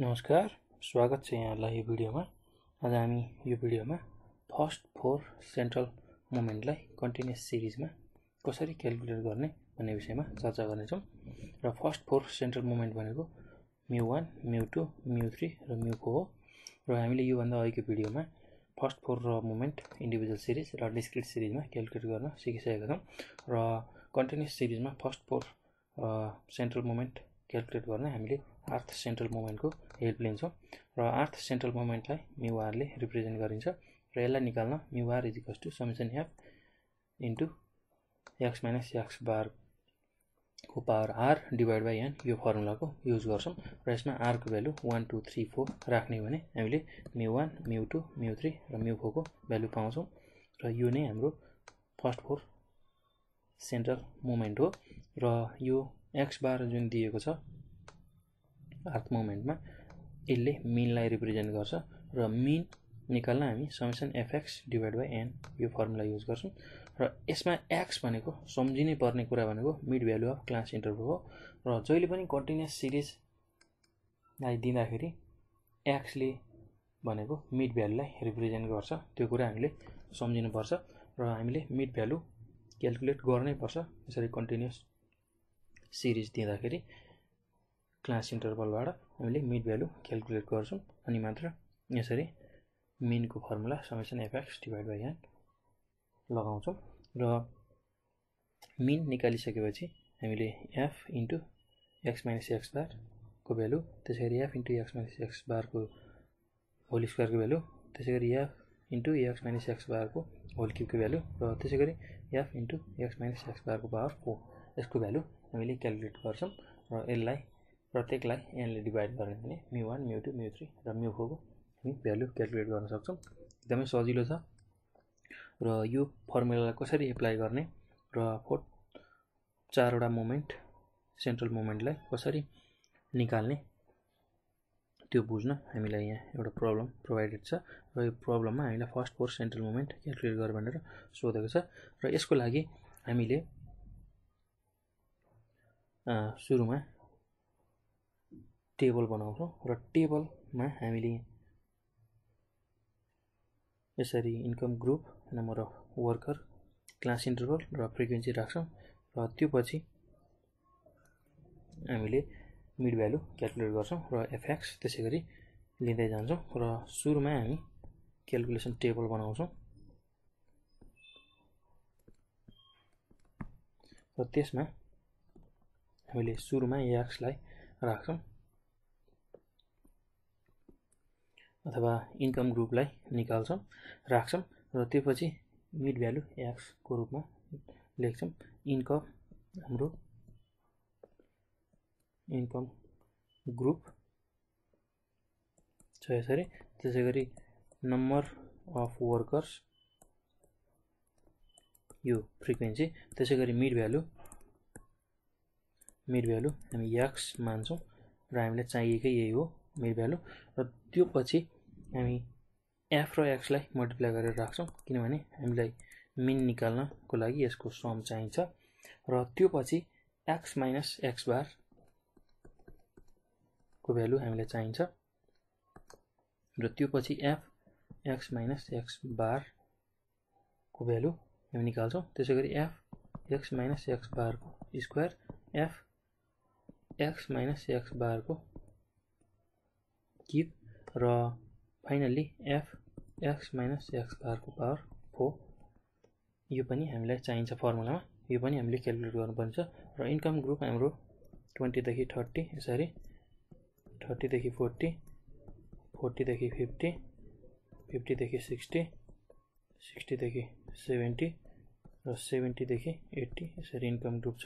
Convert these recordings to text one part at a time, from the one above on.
नमस्कार, स्वागत छ यहाँलाई यो भिडियोमा। आज हामी यो भिडियोमा फर्स्ट फोर सेन्ट्रल मोमेन्टलाई कन्टिन्युअस सिरिजमा कसरी क्याल्कुलेट गर्ने भन्ने विषयमा चर्चा गर्नेछौँ। र फर्स्ट फोर सेन्ट्रल मोमेन्ट भनेको μ1, μ2, μ3 र μ4 हो। र हामीले योभन्दा अघिको भिडियोमा फर्स्ट फोर र मोमेन्ट इन्डिभिजुअल सिरिज र डिस्क्रिट सिरिजमा क्याल्कुलेट गर्न सिकिसकेका छौँ। र कन्टिन्युअस सिरिजमा first four central moment calculate गर्न हामीले आर्थ सेन्ट्रल मोमेन्टको हेल्प लिन्छौँ। र आर्थ सेन्ट्रल मोमेन्टलाई म्युआरले रिप्रेजेन्ट गरिन्छ र यसलाई निकाल्न म्युआर is equals to summation F into X minus X bar को power R divide by N, यो फर्मुलाको युज गर्छौँ। र यसमा आरको भ्यालु 1 2 3 4 राख्ने भने हामीले μ1 μ2 μ3 र μ4 को भ्यालु पाउँछौँ। र यो नै हाम्रो फर्स्ट फोर सेन्ट्रल मोमेन्ट हो। र यो एक्स बार जुन दिएको छ आर्थ मोमेन्टमा, यसले मिनलाई रिप्रेजेन्ट गर्छ र मिन निकाल्न हामी summation FX divide by N, यो फर्मुला युज गर्छौँ। र यसमा एक्स भनेको सम्झिनै पर्ने कुरा भनेको mid value of class interval हो। र जहिले पनि कन्टिन्युअस सिरिजलाई दिँदाखेरि एक्सले भनेको मिड भ्यालुलाई रिप्रेजेन्ट गर्छ, त्यो कुरा हामीले सम्झिनुपर्छ। र हामीले मिड भ्यालु क्यालकुलेट गर्नैपर्छ यसरी कन्टिन्युअस सिरिज दिँदाखेरि। क्लास इन्टरभलबाट हामीले मिड भ्यालु क्यालकुलेट गर्छौँ अनि मात्र यसरी मिनको formula summation FX divide by N लगाउँछौँ। र मिन निकालिसकेपछि हामीले F into X minus X बारको भ्यालु, त्यसै गरी F into X minus X बारको होल स्क्वायरको भ्यालु, त्यसै गरी F into X minus X बारको होल क्युबको भ्यालु, र त्यसै गरी F into X minus X बारको पावर 4, यसको भ्यालु हामीले क्यालकुलेट गर्छौँ। र यसलाई प्रत्येकलाई एनले डिभाइड गर्ने भने μ1 μ2 μ3 र μ4 को हामी भ्यालु क्यालकुलेट गर्न सक्छौँ। एकदमै सजिलो छ। र यो फर्मुलालाई कसरी एप्लाई गर्ने र चारवटा मोमेन्ट सेन्ट्रल मोमेन्टलाई कसरी निकाल्ने त्यो बुझ्न हामीलाई यहाँ एउटा प्रब्लम प्रोभाइडेड छ। र यो प्रब्लममा हामीलाई first four central moment calculate गर भनेर सोधेको छ। र यसको लागि हामीले सुरुमा टेबल बनाउँछौँ। र टेबलमा हामीले यसरी income group, number of worker, class interval र फ्रिक्वेन्सी राख्छौँ। र त्यो पछि हामीले मिड भ्यालु क्यालकुलेट गर्छौँ र एफएक्स त्यसै गरी लिँदै जान्छौँ। र सुरुमा हामी क्यालकुलेसन टेबल बनाउँछौँ र त्यसमा हामीले सुरुमा एक्सलाई राख्छौँ अथवा इन्कम ग्रुपलाई निकाल्छौँ राख्छौँ। र त्यसपछि मिड भ्यालु एक्सको रूपमा लेख्छौँ। इन्कम हाम्रो इन्कम ग्रुप छ यसरी, त्यसै गरी नम्बर अफ वर्कर्स यो फ्रिक्वेन्सी, त्यसै गरी मिड भ्यालु हामी एक्स मान्छौँ र हामीलाई चाहिएकै यही हो मिड भ्यालु। र त्यो पछि हामी एफ र एक्सलाई मल्टिप्लाई गरेर राख्छौँ किनभने हामीलाई मिन निकाल्नको लागि यसको सम चाहिन्छ। र त्यो पछि एक्स माइनस एक्स बारको भ्यालु हामीलाई चाहिन्छ। र त्यो पछि एफ एक्स माइनस एक्स बारको भ्यालु हामी निकाल्छौँ। त्यसै गरी एफ एक्स माइनस एक्स बारको square, F X minus X बारको क्युब, र finally F X minus X बारको पावर 4, यो पनि हामीलाई चाहिन्छ फर्मुलामा, यो पनि हामीले क्यालकुलेट गर्नुपर्ने छ। र इन्कम ग्रुप हाम्रो 20 देखि 30 यसरी, 30 देखि 40, 40 देखि 50, 50 देखि 60, 60 देखि 70 र 70 देखि 80 यसरी इन्कम ग्रुप छ।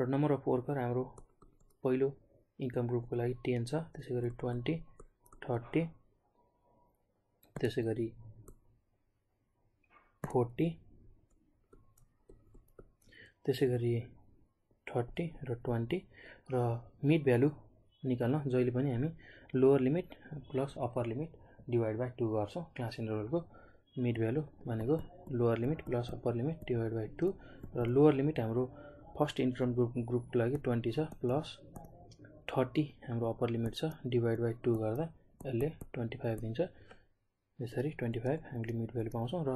र नम्बर अफ वर्कर हाम्रो पहिलो इन्कम ग्रुपको लागि 10 छ, त्यसै गरी 20 30, त्यसै गरी 40, त्यसै गरी 30 र 20। र मिड भ्यालु निकाल्न जहिले पनि हामी lower limit plus upper limit divide by 2 गर्छौँ। क्लास इन्टरभलको मिड भ्यालु भनेको lower limit plus upper limit divide by 2। र लोअर लिमिट हाम्रो फर्स्ट इन्कम ग्रुपको लागि 20 छ, प्लस 30 हाम्रो अपर लिमिट छ डिवाइड बाइ 2 गर्दा यसले 25 दिन्छ यसरी 25 हामीले मिड भ्यालु पाउँछौं र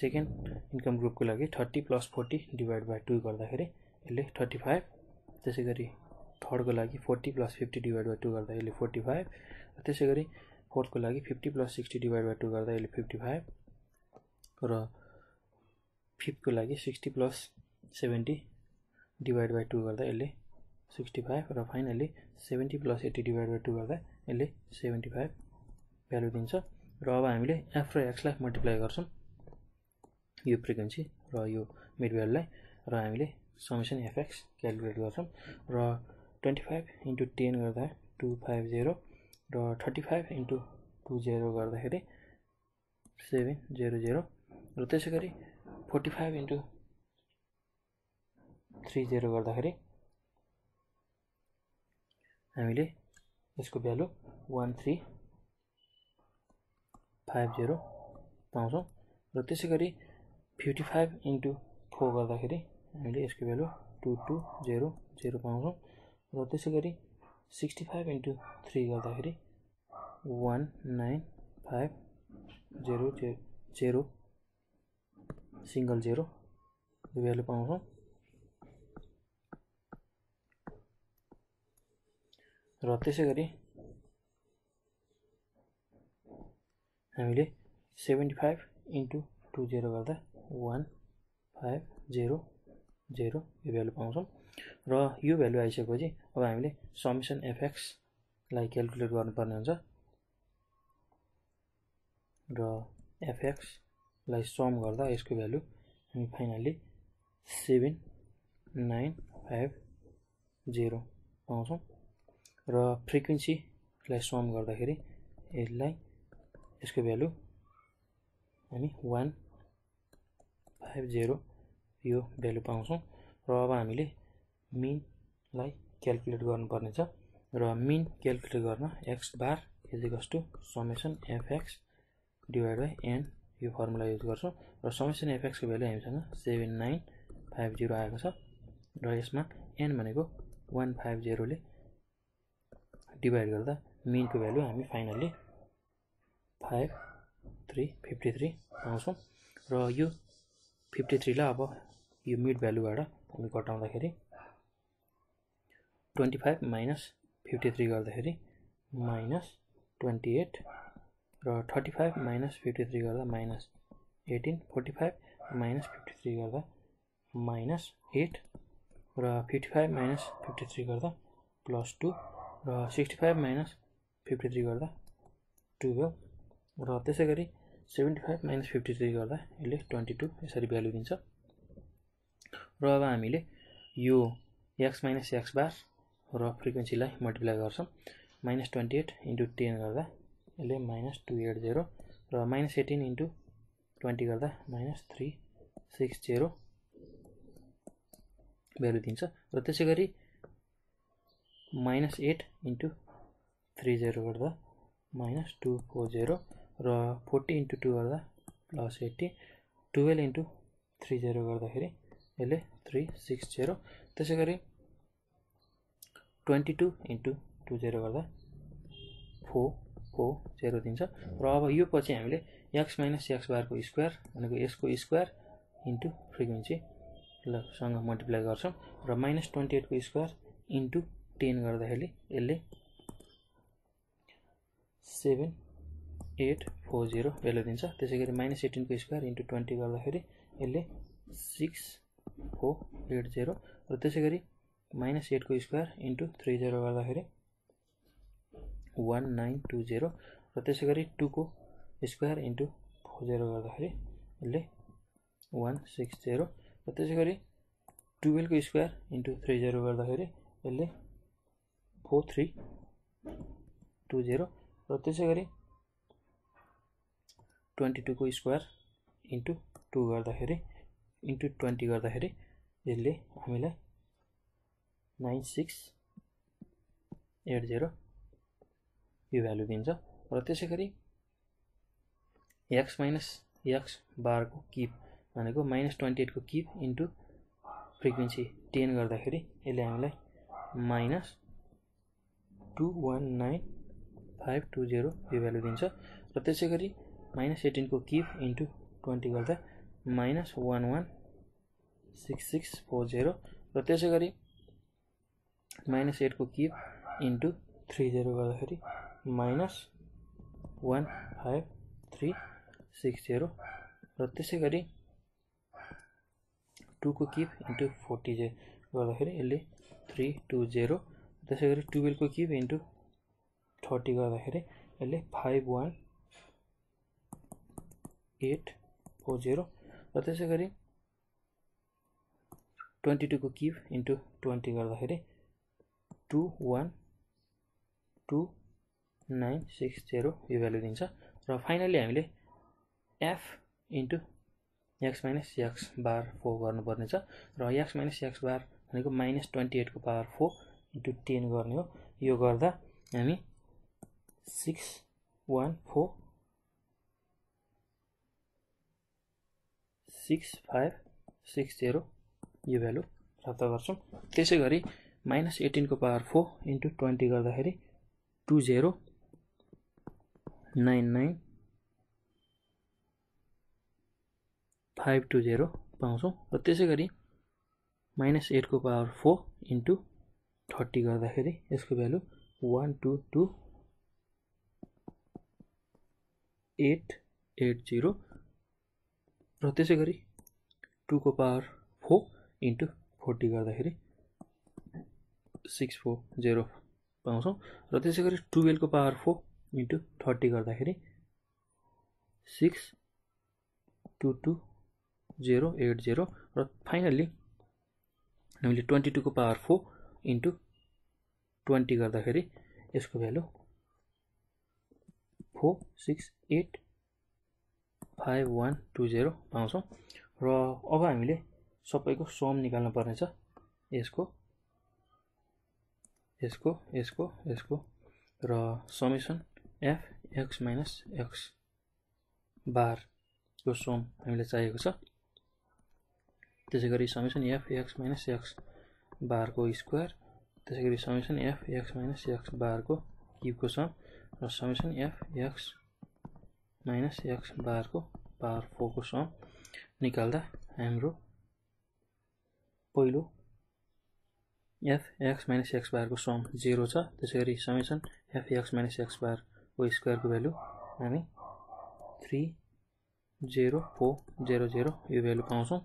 सेकेन्ड इन्कम ग्रुपको लागि 30 + 40 डिवाइड बाइ 2 गर्दाखेरि यसले 35 त्यसैगरी थर्ड को लागि 40 + 50 डिवाइड बाइ 2 गर्दा यसले 45 र त्यसैगरी फोर्थ को लागि 50 + 60 डिवाइड बाइ 2 गर्दा यसले 55 र फिफ्थ को लागि 60 + 70 डिवाइड बाइ 2 गर्दा यसले 65 र फाइनली 70 + 80 डिवाइड बाइ 2 गर्दा यसले 75 भ्यालु दिन्छ र अब हामीले एफ र एक्स लाई मल्टिप्लाई गर्छौं यो फ्रिक्वेन्सी र यो मिड भ्यालु लाई र हामीले समेसन एफ एक्स क्याल्कुलेट गर्छौं र 25 * 10 गर्दा 250 र 35 * 20 गर्दाखेरि 700 र त्यसैगरी 45 * 30 गर्दाखेरि हामीले यसको भ्यालु 1350 पाउँछौं र त्यसैगरी 55 * 4 गर्दाखेरि हामीले यसको भ्यालु 2200 पाउँछौं र त्यसैगरी 65 * 3 गर्दाखेरि 19500 सिंगल 0 भ्यालु पाउँछौं र त्यसैगरी हामीले 75 * 20 गर्दा 1500 यो भ्यालु पाउँछौं र यो भ्यालु आइसकेपछि अब हामीले समेसन एफ एक्स लाई क्याल्कुलेट गर्नुपर्ने हुन्छ र एफ एक्स लाई सम गर्दा यसको भ्यालु हामी फाइनली 7950 पाउँछौं र फ्रिक्वेन्सी लाई सम गर्दाखेरि यसलाई यसको भ्यालु हामी 150 यो भ्यालु पाउँछौं र अब हामीले मिन लाई क्याल्कुलेट गर्नुपर्ने छ र मिन क्याल्कुलेट गर्न x bar = summation F X / n यो फर्मुला युज गर्छौं र समेसन एफ एक्स को भ्यालु हामीसँग 7950 आएको छ र यसमा n भनेको 150 ले डिवाइड गर्दा मीन को भ्यालु हामी फाइनली 5353 पाउँछौं र यो 53 ला अब यो मिड भ्यालुबाट हामी घटाउँदाखेरि 25 - 53 गर्दाखेरि -28 र 35 - 53 गर्दा -18 45 - 53 गर्दा -8 र 55 - 53 गर्दा +2 र 65 - 53 गर्दा 12 र त्यसैगरी 75 - 53 गर्दा यसले 22 यसरी भ्यालु दिन्छ र अब हामीले यो x - x बार र फ्रिक्वेन्सी लाई मल्टिप्लाई गर्छौं -28 * 10 गर्दा यसले -280 र -18 * 20 गर्दा -360 भ्यालु दिन्छ र त्यसैगरी -8 * 30 गर्दा -240 र 40 * 2 गर्दा +80 12 * 30 गर्दाखेरि यसले 360 त्यसैगरी 22 * 20 गर्दा 440 दिन्छ र अब यो पछि हामीले x - x बार को स्क्वायर भनेको यसको स्क्वायर * फ्रिक्वेन्सी सँग मल्टिप्लाई गर्छौं र -28 को स्क्वायर * 10 गर्दाखेरि यसले 7840 भ्यालु दिन्छ त्यसैगरी -18 को स्क्वायर * 20 गर्दाखेरि यसले 6480 र त्यसैगरी -8 को स्क्वायर * 30 गर्दाखेरि 1920 र त्यसैगरी 2 को स्क्वायर * 40 गर्दाखेरि यसले 160 र त्यसैगरी 12 को स्क्वायर * 30 गर्दाखेरि यसले 4320 र त्यसैगरी 22 को स्क्वायर * 2 गर्दाखेरि * 20 गर्दाखेरि यसले हामीलाई 9680 यो भ्यालु दिन्छ र त्यसैगरी x - x बार को किप भनेको -28 को किप * फ्रिक्वेन्सी 10 गर्दाखेरि यसले हामीलाई 219,520 यो भ्यालु दिन्छ र त्यसैगरी -18 को क्यूब इन्टु 20 गर्दा -116640 र त्यसैगरी -8 को क्यूब इन्टु 30 गर्दाखेरि -15360 र त्यसैगरी 2 को क्यूब इन्टु 40 गर्दाखेरि यसले 320 त्यसैगरी 12 को क्यूब इन्टु 30 गर्दाखेरि यसले 51840 र त्यसैगरी 22 को क्यूब इन्टु 20 गर्दाखेरि 212,960 यो भ्यालु दिन्छ र फाइनली हामीले f into x minus x bar 4 गर्नुपर्ने छ र x माइनस x बार भनेको -28 को पावर 4 इन्टु 10 गर्ने हो। यो गर्दा हामी 6146560 यो भ्यालु प्राप्त गर्छौं। त्यसैगरी -18 को पावर 4 इन्टु 20 गर्दाखेरि 2099520 पाउँछौं र त्यसैगरी -8 को पावर 4 इन्टु 30 गर्दाखेरि यसको भ्यालु 122,880 र त्यसैगरी 2 को पावर 4 इन्टु 40 गर्दाखेरि 640 पाउँछौं र त्यसैगरी 12 को पावर 4 इन्टु 30 गर्दाखेरि 622,080 र फाइनली हामीले 22 को पावर 4 इन्टु 20 गर्दाखेरि यसको भ्यालु 4685120 पाउँछौं। र अब हामीले सबैको सम निकाल्नु पर्ने छ। यसको यसको यसको यसको र summation f x - x bar को सम हामीलाई चाहिएको छ। त्यसैगरी summation f x - x bar को स्क्वायर त्यसैगरी summation f x - x bar को क्यूब को सम र summation f x - x bar को पावर 4 को सम निकाल्दा हाम्रो पहिलो f x - x बार को सम 0 छ। त्यसैगरी summation f x - x bar को स्क्वायर को भ्यालु हामी 30400 यो भ्यालु पाउँछौं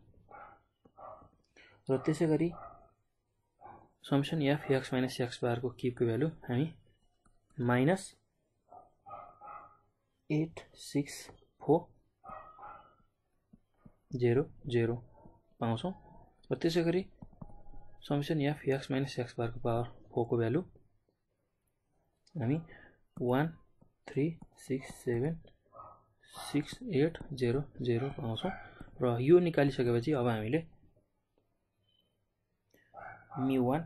र त्यसैगरी summation f x - x bar को क्यूब को भ्यालु हामी -86400 पाउँछौं र त्यसैगरी summation f x - x bar को पावर 4 को भ्यालु हामी 1367680 पाउँछौं र यो निकालिसकेपछि अब हामीले μ1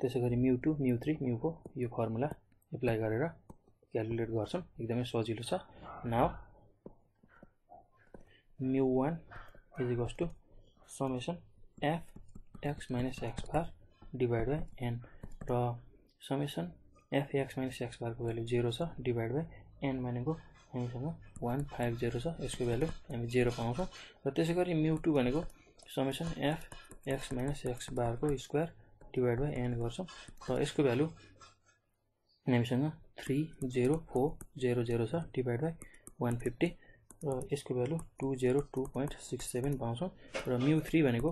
त्यसैगरी μ2 μ3 μ4 यो फर्मुला एप्लाई गरेर क्याल्कुलेट गर्छौं। एकदमै सजिलो छ। Now μ1 = summation f x - x bar divide by n र summation f x - x bar को भ्यालु 0 छ डिवाइड बाइ n भनेको हामीसँग 150 छ। यसको भ्यालु हामी 0 पाउँछौं र त्यसैगरी μ2 भनेको summation f x - x bar को स्क्वायर डिवाइड बाइ n गर्छौं र यसको भ्यालु हामीसँग 30400 छ डिवाइड बाइ 150 र यसको भ्यालु 202.67 पाउँछौं र μ3 भनेको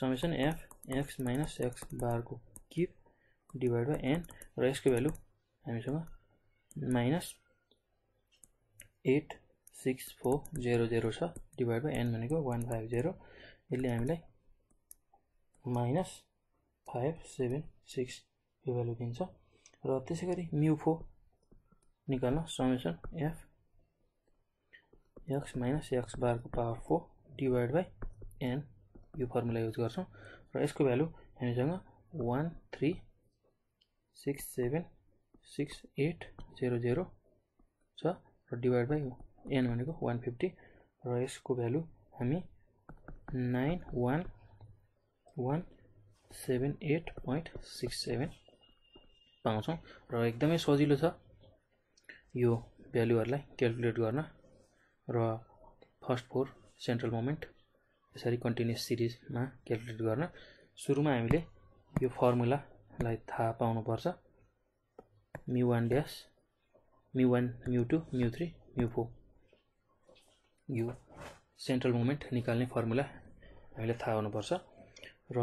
summation f x - x bar को क्यूब डिवाइड बाइ n र यसको भ्यालु हामीसँग -86400 छ डिवाइड बाइ n भनेको 150 यसले हामीलाई -576 यो भ्यालु दिन्छ र त्यसैगरी μ4 निकाल्न summation f x - x bar को पावर 4 डिवाइड बाइ n यो फर्मुला युज गर्छौं र यसको भ्यालु हामीसँग 1367680 छ र डिवाइड बाइ n भनेको 150 र यसको भ्यालु हामी 91178.67 पाउँछौँ र एकदमै सजिलो छ यो भ्यालुहरुलाई क्याल्कुलेट गर्न र फर्स्ट फोर सेन्ट्रल मोमेन्ट यसरी कन्टिन्युअस सिरिजमा क्याल्कुलेट गर्न सुरुमा हामीले यो फर्मुलालाई थाहा पाउनु पर्छ μ1 ड्याश μ1 μ2 μ3 μ4 यो सेन्ट्रल मोमेन्ट निकाल्ने फर्मुला हामीले थाहा हुनु पर्छ र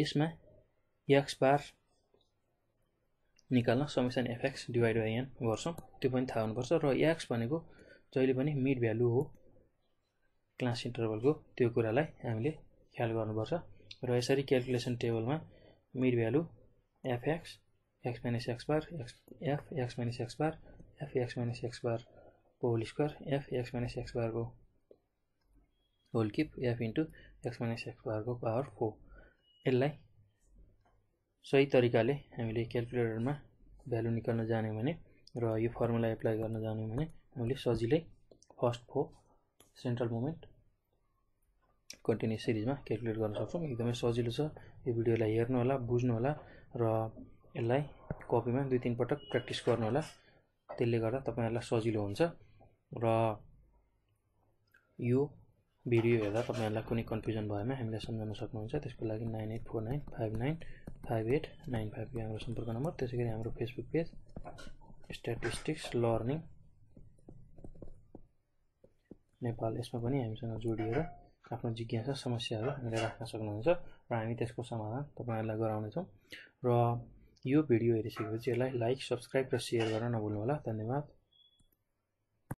यसमा एक्स बार निकाल्न summation F X divide by N गर्छौं त्यो पनि थाहा हुनु पर्छ र एक्स भनेको जहिले पनि मिड भ्यालु हो क्लास इन्टरभलको त्यो कुरालाई हामीले ख्याल गर्नुपर्छ र यसरी क्याल्कुलेसन टेबलमा mid value F X X minus X bar F X minus X bar F X minus X bar whole square F X minus X bar को whole cube F into X minus X bar को power 4 यसलाई सही तरिकाले हामीले क्याल्कुलेटरमा value निकाल्न जान्यौ भने र यो फर्मुला एप्लाई गर्न जान्यौ भने हामीले सजिलै फर्स्ट 4 सेन्ट्रल मोमेन्ट कन्टिन्युअस सिरिजमा क्याल्कुलेट गर्न सक्छौं। एकदमै सजिलो छ, यो भिडियोलाई हेर्नु होला, बुझ्नु होला र यसलाई कपीमा 2-3 पटक प्र्याक्टिस गर्नु होला। त्यसले गर्दा तपाईहरुलाई सजिलो हुन्छ र यो भिडियो हेर्दा तपाईहरुलाई कुनै कन्फ्युजन भएमा हामीलाई सम्झाउन सक्नुहुन्छ। त्यसको लागि 9849595895 हाम्रो सम्पर्क नम्बर, त्यसैगरी हाम्रो Facebook page statistics learning Nepal, यसमा पनि हामीसँग जोडिएर आफ्नो जिज्ञासा समस्याहरु हामीले राख्न सक्नुहुन्छ र हामी त्यसको समाधान तपाईहरुलाई गराउनेछौँ। र यो भिडियो हेरिसकेपछि यसलाई लाइक, सब्स्क्राइब र शेयर गर्न नभुल्नु होला। धन्यवाद।